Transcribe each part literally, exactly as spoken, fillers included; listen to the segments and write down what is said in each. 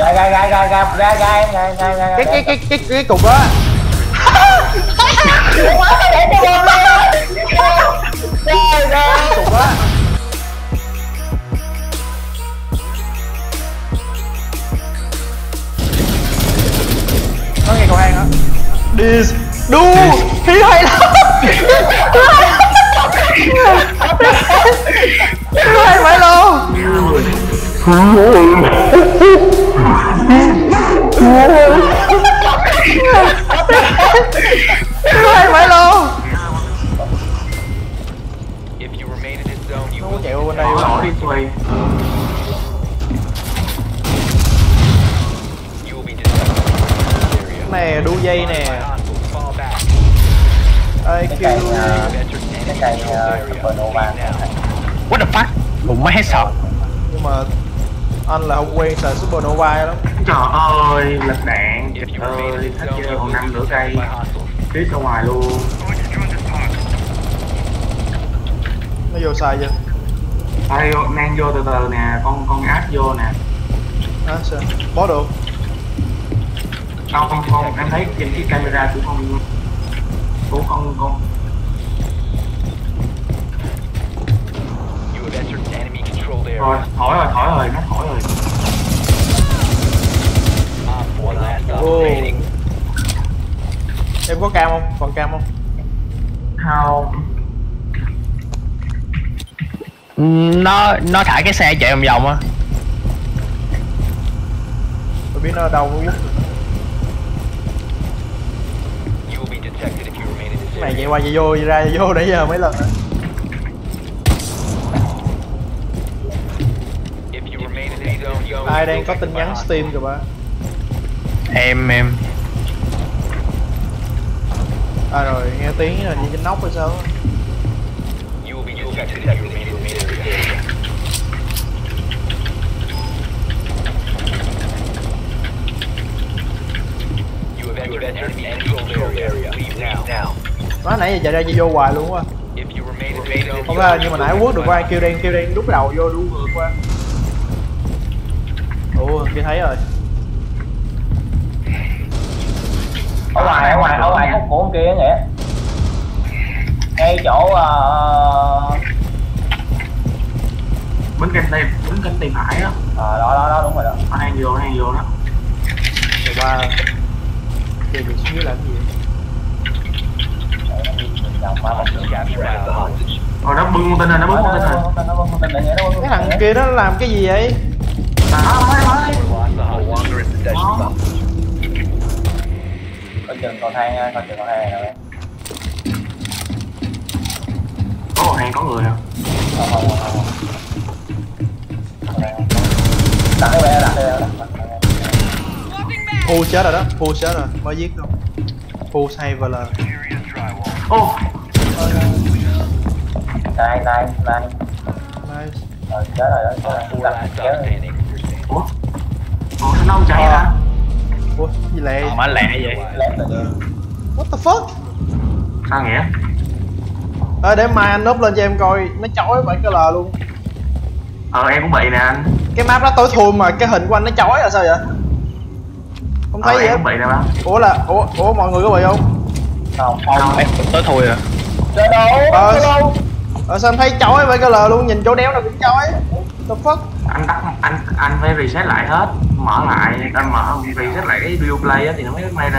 Ra ra ra ra ra ra ra ra ra cái cái cái cái cái cục đó. Cục đó. Nói nghe cầu hang hả? Đi đu khí hay lắm. Hay phải luôn. Hay phải luôn. Không có chạy qua bên đây luôn. Nè, đu dây nè. Ê, cái cây supernova này. What the fuck? Bụng máy hết sợ. Nhưng mà anh là không quen sợ supernova lắm. Trời ơi, lật đạn. Trời ơi, thách chơi còn năm nửa cây. Tiếp ra ngoài luôn. Nó vô xài chưa? Ai vô, mang vô từ từ nè, con con áp vô nè. Á sao? Bó được. Không, không, không, em thấy trên cái camera của con của con con rồi, thổi rồi, thổi rồi, nó thổi rồi. Oh. Em có cam không? Còn cam không? Không. Nó, nó thả cái xe chạy vòng vòng á. Tôi biết nó ở đâu luôn. Cái này chạy qua chạy vô, chạy ra chạy vô nãy giờ mấy lần. Ai đang có tin nhắn Steam rồi ba? Em em. À rồi, nghe tiếng là như trên nóc hay sao? Nó nãy giờ chạy ra chạy vô hoài luôn á. Không ra nhưng mà nãy quất được qua kêu đen kêu đen đúc đầu vô đu ngược qua. Ủa kia thấy rồi. Ở ngoài ở ngoài ở ngoài góc của kia nghĩa. Ngay chỗ bến canh tìm bến canh tìm hải đó. Ờ đó đó đó đúng rồi đó. Nó đang vô nó đang vô đó. Rồi qua. Kêu được xíu làm gì? Rồi nó bưng con tên nó bưng con tên rồi. Cái thằng kia nó làm cái gì vậy? Đó, coi chừng cầu thang, coi chừng cầu thang này. Có cầu thang có người không? Không không không. Đặt cái bè, đặt cái bè, đặt Phu chết rồi đó, Phu chết rồi, mới giết luôn. Phu save và là. Ô. Đây đây đây. Rồi chết rồi đó, chết rồi, đặt kéo rồi. Ủa? Ủa sao nó không chạy hả? Ủa, gì lẹ? Mà lẹ vậy? What the fuck? Sao nghĩa? Ê, để mai anh núp lên cho em coi, nó chói bảy cái lờ luôn. Ờ, em cũng bị nè anh. Cái map nó tối thui mà cái hình của anh nó chói là sao vậy? Không thấy ờ, gì hết. Ủa là, ủa, ủa mọi người có bị không? Không, không, em tối thui rồi. Trời đâu, ờ, đâu. Ờ sao anh thấy chói bảy cái lờ luôn, nhìn chỗ đéo nào cũng chói. Anh tắt anh anh phải reset lại hết, mở lại, anh mở reset lại cái video play á thì nó mới may ra.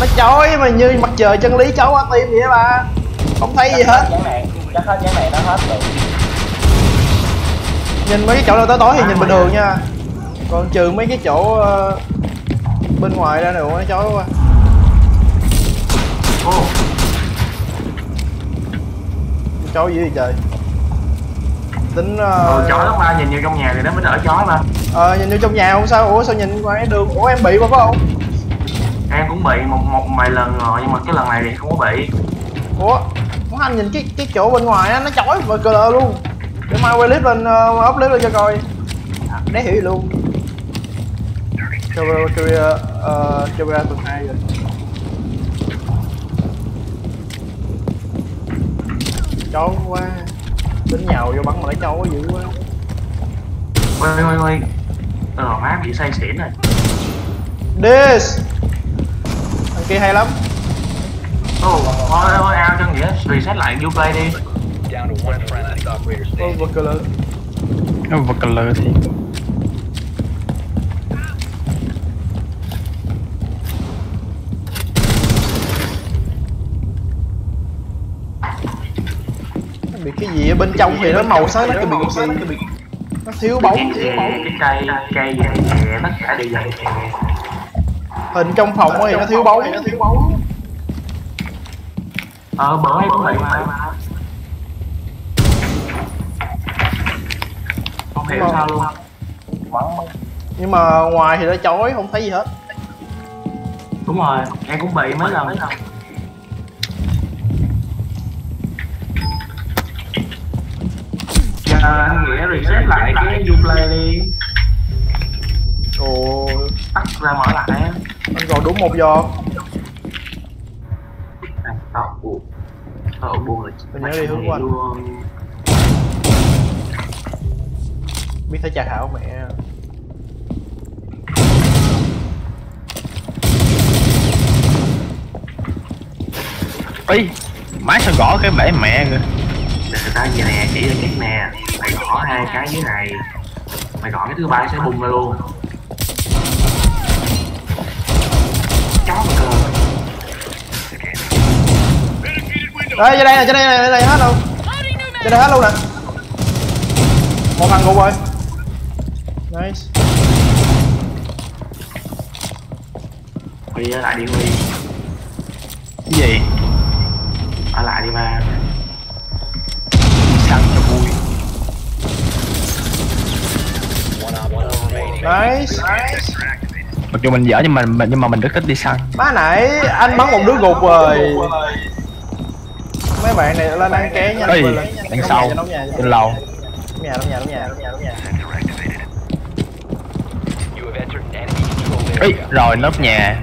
Nó chói mà như mặt trời chân lý chói quá tim vậy á ba. Không thấy chắc gì hết. Chán này, chắc hết chán này nó hết rồi. Nhìn mấy cái chỗ nào tối tối thì à, nhìn bình thường à. Nha. Còn trừ mấy cái chỗ uh, bên ngoài ra này nó chói quá. Oh. Chói dữ vậy trời. Tính ờ chó lắm ba, nhìn vô trong nhà thì nó mới đỡ chó mà. Ờ nhìn vô trong nhà không sao. Ủa sao nhìn qua cái đường. Ủa em bị mà phải không? Em cũng bị một một vài lần rồi nhưng mà cái lần này thì không có bị. Ủa muốn anh nhìn cái cái chỗ bên ngoài á nó chói và cờ lờ luôn. Để mai quay clip lên up clip lên cho coi để hiểu luôn. Camera camera camera tuần hai rồi. Chó quá. Tính nhào vô bắn mà nó chói dữ quá. Ôi ôi ôi. Ờ má bị say xỉn rồi. This. Thằng kia hay lắm. Ôi ôi ôi ao cho nghĩa reset lại new play đi. Overcolor. Overcolor thì bị cái gì ở bên trong thì nó màu sắc nó cứ bị gì nó cứ bị nó thiếu bóng thiếu bóng cái cây cây về tất cả đều vậy. Hình trong phòng thì nó thiếu bóng nó thiếu bóng ờ bởi bởi mà không hiểu sao luôn, nhưng mà ngoài thì nó chói không thấy gì hết. Đúng rồi em cũng bị mới lần. À, anh Nghĩa reset lại cái Uplay đi. Ồ, tắt ra mở lại. Anh còn đúng một giọt. Anh tao buồn. Tao buồn rồi. Mình nhớ đi hướng của anh. Biết thấy trà thảo mẹ. Ê, má sao gõ cái bể mẹ kìa. Người ta gì nè, chỉ là cái nè. Mày gõ hai cái dưới này, mày gõ cái thứ ba sẽ bùng ra luôn. Chó mà cơ. Đây, ra đây nè, ra đây nè, ra đây hết luôn. Ra đây hết luôn nè. Một thằng gục rồi. Nice. Huy ở lại đi Huy. Cái gì? Ở lại đi mà. Săn cho vui. Nice. Mặc dù mình dở nhưng mà mình nhưng mà mình rất thích đi săn. Má nãy anh bắn một đứa gục rồi. Mấy bạn này lên ăn ké nhanh lên. Đằng sau, trên lầu. Đúng nhà, đúng nhà, đúng nhà, đúng nhà, đúng nhà. Ê, rồi nấp nhà.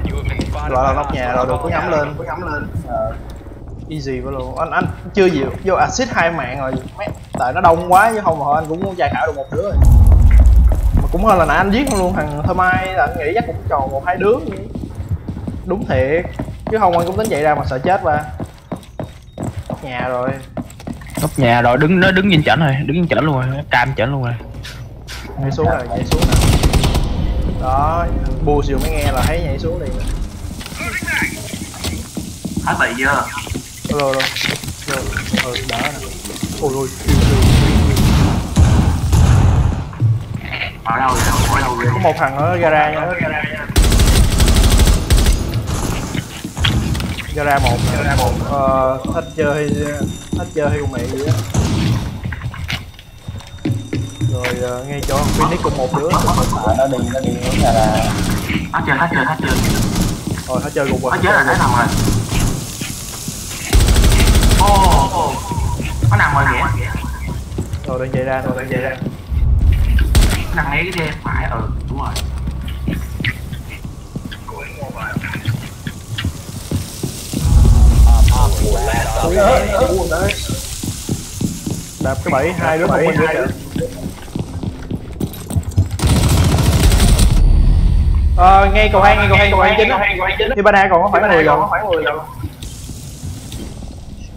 Rồi nấp nhà rồi được cứ nhắm lên, cứ nhắm lên. Easy quá luôn. Anh anh chưa gì vô assist hai mạng rồi. Mấy, tại nó đông quá chứ không mà anh cũng giải khảo được một đứa rồi. Mà cũng hơn là nãy anh giết không luôn thằng Thơm Ai là anh nghĩ chắc cũng còn một hai đứa. Đúng thiệt. Chứ không anh cũng tính chạy ra mà sợ chết mà. Nóc nhà rồi. Nóc nhà rồi, đứng nó đứng nhìn chảnh rồi, đứng nhìn chảnh luôn rồi, cam chảnh luôn rồi. Nhảy xuống rồi, nhảy xuống rồi. Đó, bù xìu mới nghe là thấy nhảy xuống liền. Hết bị chưa? Rồi rồi rồi rồi đã nè. Ôi rồi ở đâu rồi ở đâu rồi có một thằng ở gara nha, gara một gara một ờ thích chơi thích chơi hay con mẹ gì á rồi uh, nghe cho Phoenix cùng một đứa nó đi nó đi hướng nhà là hết chơi hết chơi hết chơi rồi hết chơi cùng rồi hết chơi là nãy thằng rồi. Oh, oh. Nó nằm rồi kìa. Rồi đang chạy ra, rồi đang chạy ra. Nó nằm ngay cái xe phải, ừ, đúng rồi. Đạp cái bẫy hai đứa một mình nữa kìa. Ờ, ngay cầu hang, ngay cầu hang, cầu hang chính á. Hibana còn có khoảng mười rồi.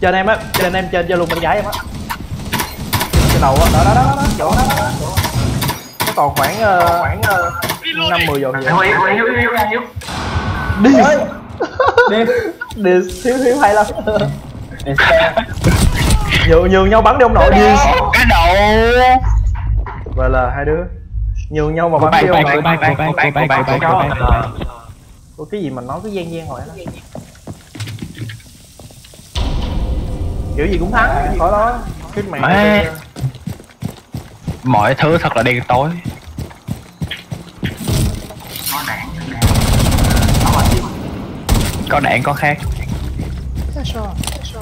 Trên em á, trên em trên cho luôn bên trái em á. Trên đầu á, đó đó đó đó, chỗ đó. Nó còn khoảng khoảng năm mười giờ vậy. Hiếu Hiếu Hiếu Hiếu. Đi. Đi. Đi Hiếu Hiếu hay lắm. Nhường nhường nhau bắn đi ông nội đi. Cái đầu. Và là hai đứa. Nhường nhau mà bắn đi ông nội. Ủa cái gì mà nói cứ gian gian hồi đó. Kiểu gì cũng thắng, khỏi đó. Cái mẹ. Mọi thứ thật là đen tối. Có đạn, có đạn có khác. Sao? Sao?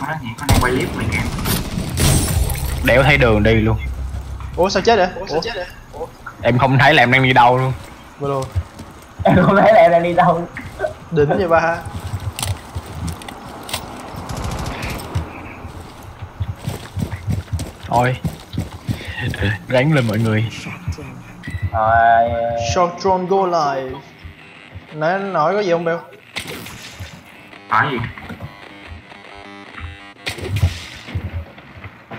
Con đang quay clip mình em. Đéo thấy đường đi luôn. Ủa sao chết vậy? Ủa sao chết vậy? Em không thấy là em đang đi đâu luôn. Luôn. Em không thấy là em đang đi đâu. Đỉnh vậy ba. Ôi Ráng lên mọi người. Rồi. Short drone go live. Nãy nói có gì không Bill? Nói gì?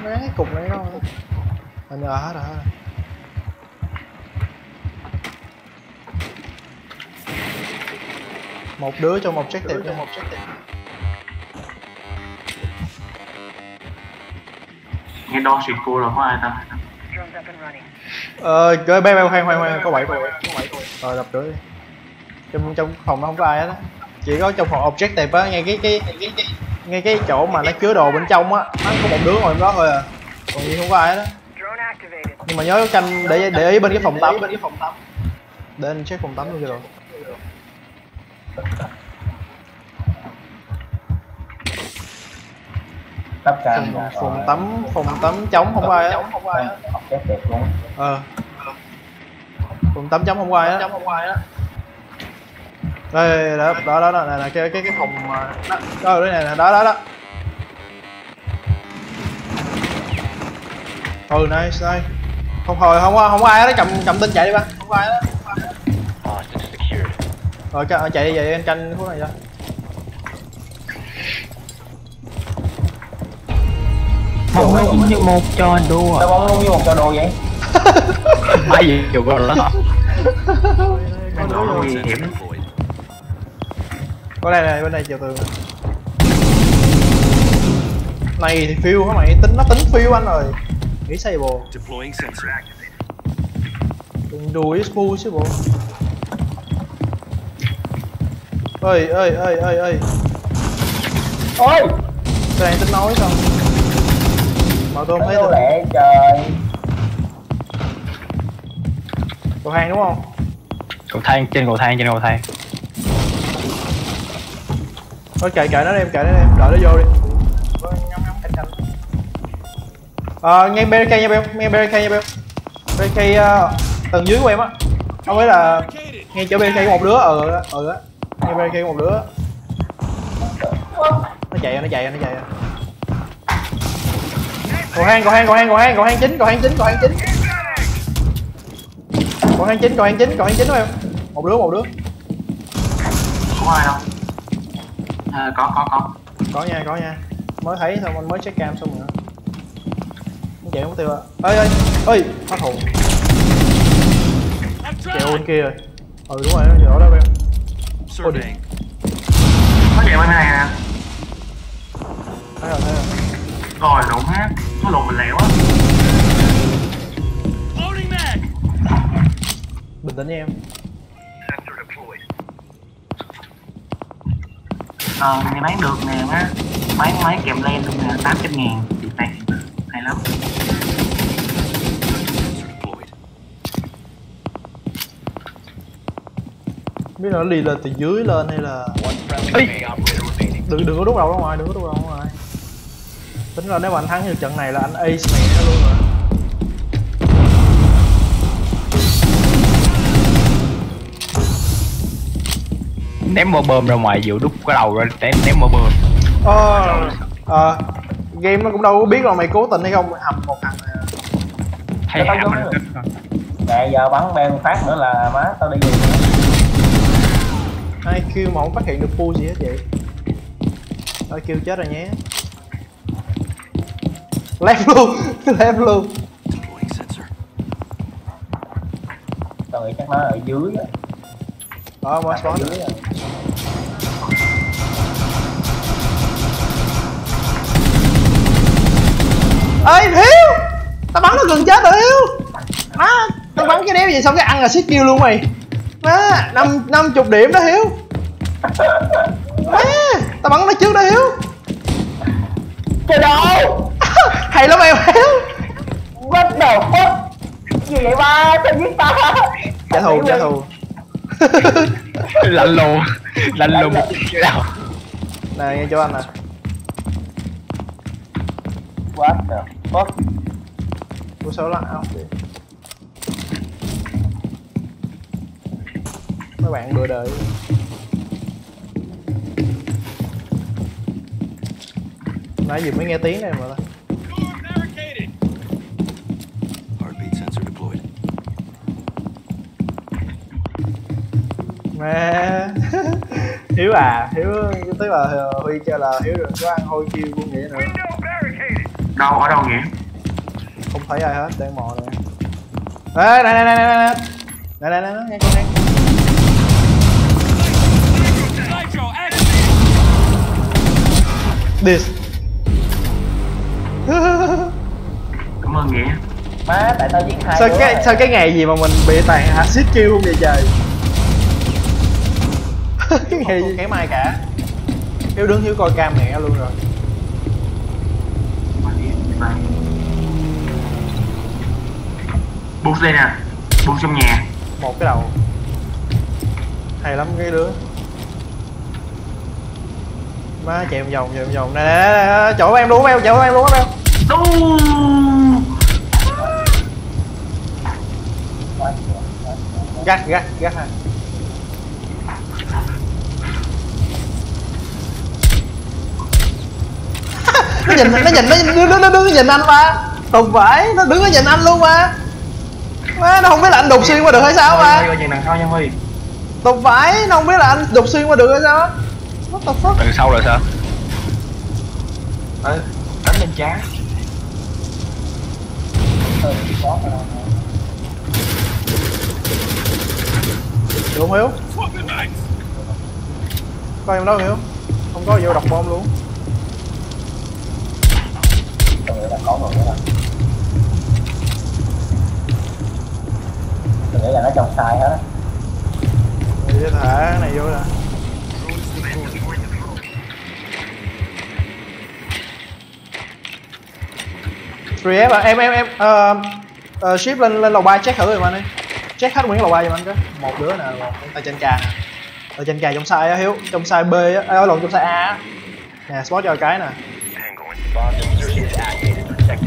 Mấy cái cục này đâu? Hình như là hết rồi. Một đứa cho một check tiệm cho một check tiệm. Nghe đo xịt cô là có ai ta? Ờ, bé bé khoan khoan khoan, có bảy cô. Rồi đập đứa đi. Trong trong phòng nó không có ai hết á. Chỉ có trong phòng objective á, ngay cái cái ngay cái chỗ mà nó chứa đồ bên trong á, nó có một đứa ngồi đó thôi à. Còn gì không có ai hết á. Nhưng mà nhớ canh để để ý bên cái phòng tắm, bên cái phòng tắm. Để anh check phòng tắm luôn rồi. Tắp cam phòng, phòng tắm phòng tắm trống không ai á. Ờ. Phòng tắm trống không ai á. Đây đó đó đó đó này là cái cái cái phòng đó rồi này là đó đó đó. Ừ nice nice. Không hồi không có không có ai đó cầm cầm tên chạy đi ba. Không có ai đó. Rồi chạy chạy vậy anh canh phút này ra. Không có như một trò đồ. Tao bóng luôn như một trò đồ vậy. Ai gì kiểu con đó. Con đó là nguy hiểm. Có đây này, bên đây chiều tường này thì phiêu hả mày, tính nó tính phiêu anh rồi. Nghĩ say bồ. Đừng đuổi spool chứ bộ. Ơi ơi ơi ơi ơi. Ôi! Cái này tính nói sao? Mà tôi không thấy tôi lẹ trời. Cầu thang đúng không? Cầu thang trên cầu thang trên cầu thang. Thôi kệ kệ nó đi em, kệ nó đi em, đợi nó vô đi. Vâng, ngắm ngắm cạnh cạnh. Ờ, ngay bê đê ca nha Beo, ngay bê đê ca nha Beo. bê đê ca uh, tầng dưới của em á. Không phải là ngay chỗ bê đê ca của một đứa, ừ á, ừ á. Ngay bê đê ca của một đứa. Nó chạy rồi, nó chạy rồi, nó chạy rồi. Cầu hang, cầu hang, cầu hang, cầu hang, cầu hang chín, cầu hang chín, cầu hang chín. Cầu hang chín, cầu hang chín, cầu hang chín của em. Một đứa, một đứa. Không ai đâu. À, có có có có nha có nha mới thấy xong anh mới check cam xong nữa anh chạy không tiêu ạ. Ơi ơi ơi phát hồn chạy bên kia rồi. Ừ đúng rồi nó ở đó em. Ôi điện nó chạy bên này nè. Thấy rồi thấy rồi rồi lộn hết nó lộn mình lẹo á. Bình tĩnh nha em. Ờ, mình bán được nè á, máy máy kèm len luôn nè, tám trăm ngàn, này, hay lắm. Biết là nó đi lên từ dưới lên hay là... Ê! Đừng, đừng có đút đầu ra ngoài, đừng có đút đầu ra ngoài. Tính là nếu mà anh thắng được trận này là anh ace mẹ nó luôn rồi. Ném mơ bơm ra ngoài vừa đút cái đầu ra ném ném mơ bơm. Ờ ờ game nó cũng đâu có biết là mày cố tình hay không, mày hầm một thằng này. Thấy hầm mình tính rồi. Nè giờ bắn bèn phát nữa là má tao đi về. Ai kêu mà không phát hiện được phu gì hết vậy. Ai kêu chết rồi nhé. Lép luôn, lép luôn. Tao nghĩ chắc nó ở dưới á. Đó, mới spawn rồi. Ê, Hiếu! Tao bắn nó gần chết rồi Hiếu! Má, tao bắn cái đéo gì xong cái ăn là shit kill luôn mày. Má, năm mươi điểm đó Hiếu. Má, tao bắn nó trước đó Hiếu. Trời đâu? Hay lắm em Hiếu. What the fuck? Gì vậy ba? Sao giết tao? Trả thù, trả thù. Lạnh lùng, lạnh lùng một cái đầu. Này nghe cho anh nè. What the fuck? Ủa sao lạnh không? Mấy bạn bừa đời. Nãy giờ mới nghe tiếng này mà ta. Mẹ Hiếu à, Hiếu tức là Huy cho là Hiếu đừng có ăn hôi chiêu của Nghĩa nữa. Đâu, ở đâu Nghĩa? Không thấy ai hết, đang mò nè. Ê, này này này này này này này này, nghe con này. This. Cảm ơn Nghĩa. Má, tại tao giết hai sao cái rồi. Sao cái ngày gì mà mình bị tàn hả? Xít kill không vậy trời. Cái ngày gì kém ai cả. Hiếu đứng Hiếu coi cam mẹ luôn rồi. Bút đây nè, bút trong nhà. Một cái đầu. Hay lắm cái đứa. Má chạy một vòng, chạy một vòng. Nè nè nè, chỗ em luôn, em, chỗ em luôn, em. Đu. Gắt, gắt, gắt ha. Nó nhìn, nó nhìn, nó nhìn, nó đứng nó nhìn anh mà. Tùng vãi, nó đứng nó nhìn anh luôn mà. Má, nó không biết là anh đục xuyên qua được hay sao mà. Tùng vãi, nó không biết là anh đục xuyên qua được hay sao. What the fuck? Từ sau rồi sao? Ừ, đánh lên trái. Được không Hiếu? Coi em đâu Hiếu? Không có vô đọc bom luôn. Tưởng là có người nữa. Tưởng là nó trồng sai hết á. Để thả cái này vô nè. Free F à, em em em uh, uh, ship lên lên lầu ba check thử rồi anh đi. Check hết nguyên lầu ba giùm anh cái. Một đứa nè, ở trên ca nè. Ở trên ca trong sai á Hiếu, trong sai B á, ở lộn trong sai A á. Nè, spot cho cái nè.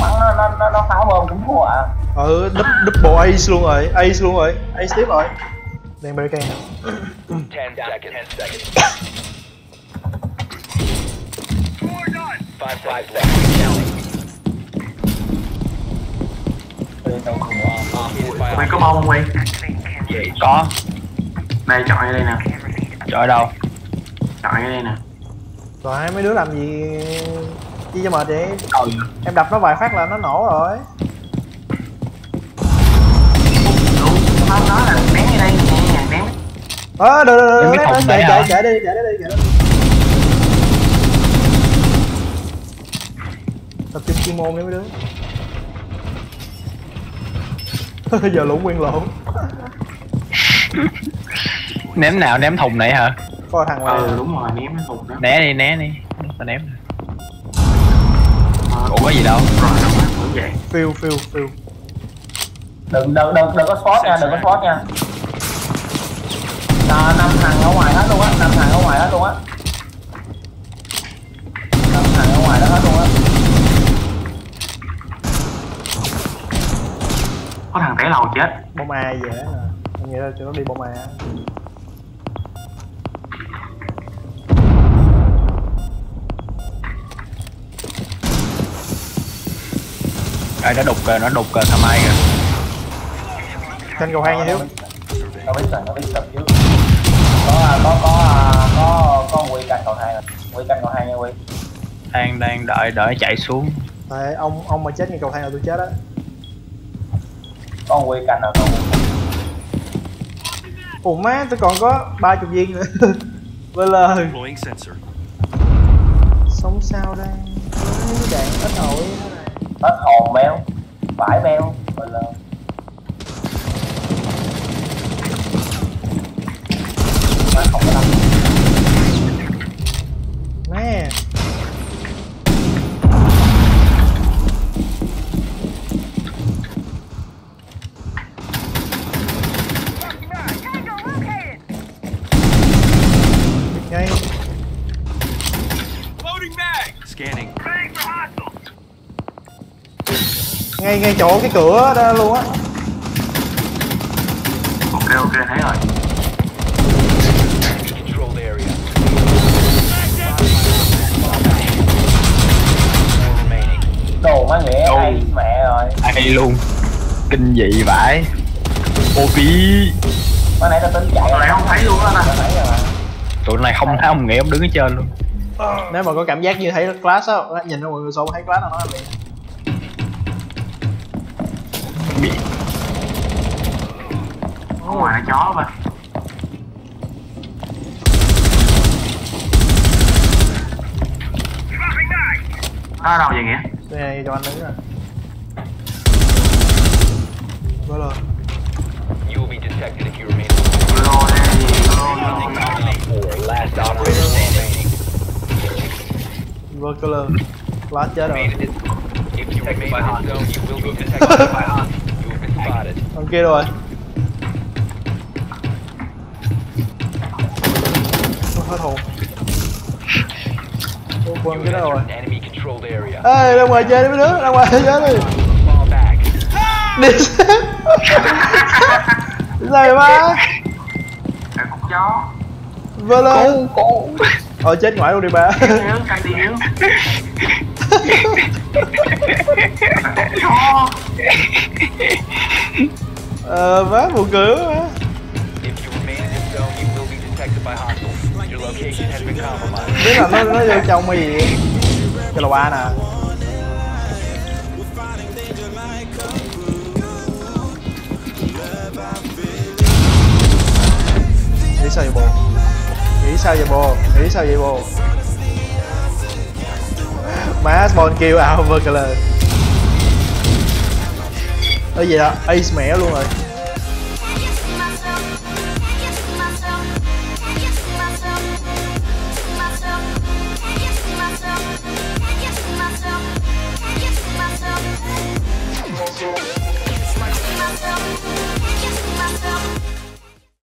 Nó nó nó nó pháo bom cũng thua ạ. Ừ, double ace luôn rồi, ace luôn rồi, ace tiếp rồi. Đang barricade nè. Mày có bom không Huy? Có. Này chọn ở đây nè. Chọn ở đâu? Chọn ở đây nè. Rồi hai mấy đứa làm gì chi cho mệt vậy? Ừ. Em đập nó vài phát là nó nổ rồi. Nó nó là ném ở đây, ném ném. Ờ được được được, chạy chạy chạy đi, chạy đi chạy đi. Tập trung chuyên môn đấy mấy đứa. Giờ lũ nguyên lộn. Ném nào, ném thùng này hả? Có thằng ngoài. Ừ đúng rồi, ném cái thùng đó. Né đi, né đi. Tao ném. Ủa có gì đâu. Phiêu phiêu phiêu. Đừng đừng đừng đừng có spot nha, đừng có spot nha. Đó, năm thằng ở ngoài hết luôn á, năm thằng ở ngoài hết luôn á. Năm thằng ở ngoài đó hết luôn á. Có thằng té lầu chết. Bom A về á. Anh nghĩ là cho nó đi bom A. Đây nó đục kìa, nó đục kìa thằng Mai kìa. Trên cầu hang nha Hiếu. Tao biết rồi, tao biết rồi chứ. Có có có có có Huy canh cầu hang rồi. Huy canh cầu hang nha Huy. Hang đang đợi đợi chạy xuống. Tại ông ông mà chết ngay cầu hang là tôi chết á. Con quay canh nào không? Ủa má, tôi còn có ba mươi viên nữa. Vơi lời. Sống sao đây? Đạn ít nổi thế này. Hết hồn mèo. Phải mèo. Vơi lời. Má không có lắm. Má. ngay ngay chỗ cái cửa đó luôn á. Ok ok thấy rồi. Đồ má mẹ hay mẹ rồi. Hay luôn. Kinh dị vãi. Ô phí. Má nãy tao tính chạy. Tụi này không thấy luôn á nè. Tụi này không thấy ông nghĩa ông đứng ở trên luôn. Nếu mà có cảm giác như thấy class á, nhìn nó mọi người xô thấy class đâu nó là liền. Ở ngoài là chó mà. Nó ở đâu vậy nghĩa? Đây này cho anh đứng rồi. Vô lô. Lô đây, vô cơ lơ. Class chết rồi. Ông kia rồi. Hết hồn. Ô quên cái đó rồi. Ê ra ngoài chơi đi mấy đứa, ra ngoài chơi đi. Đi xếp. Sao mà chó. Vô lên. Ờ chết ngoại luôn đi bà. Căng đi Hiếu. Ờ vá một cửa á. Biết là nó nó vô trong cái gì cái lò ba nè. Nghĩ sao vậy bồ? Nghĩ sao vậy bồ? Nghĩ sao vậy bồ? Má spawn kill out vertical. Ở gì đó ace mẻ luôn rồi.